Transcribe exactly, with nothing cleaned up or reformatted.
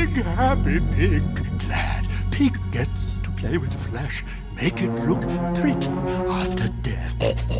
Pig, happy pig, glad. Pig gets to play with flesh, make it look pretty after death.